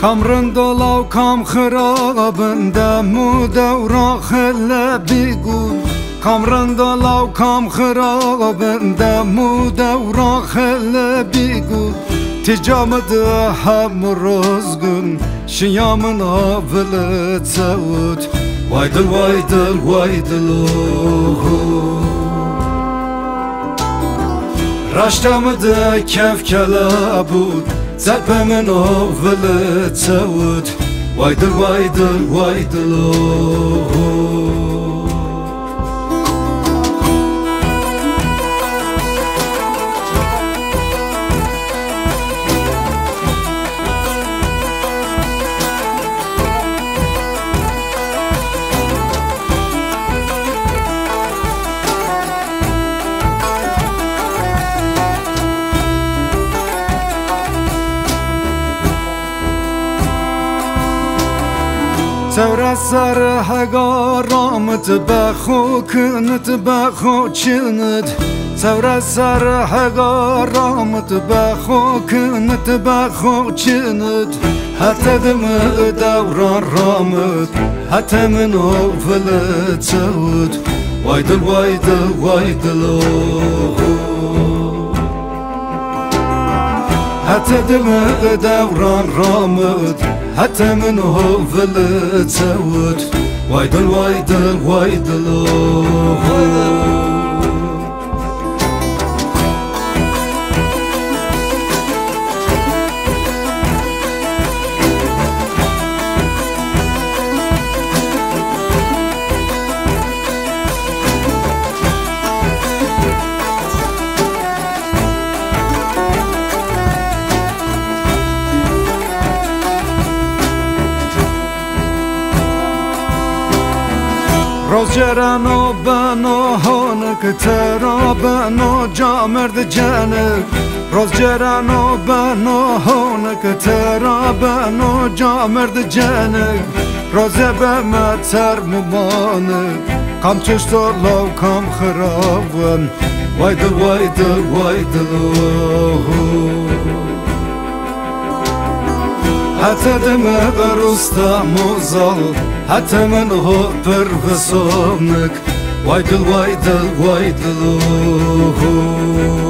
كم رندلا وكم خرابن دمو دورا خلا بيقول كم رندلا وكم خرابن دمو دورا خلا بيقول تجامد هم رزقن شيامن اول تسود وايدل وايدل وايدل رشتمد كف كلا بود زبمن اول تسود وايدل وايدل وايدل سر سر حقارمت بخو کنت بخو چند سر سر حقارمت بخو کنت بخو چند حتی دم دوران رامت حتی من اولت سود وایدل وایدل وایدل حتی دم دوران رامت حتى من هو فلت سود وايدل وايدل وايدل روزرانو بانو هونک ترا بانو جامرد جانک روزرانو بانو هونک ترا بانو جامرد جانک روزه به ما تر ممانک کم چشتر لو کم خرابن وایدل وایدل وایدل حتی دمه برستا موزال حتی من هو پر بسامنک وایدل وایدل وایدل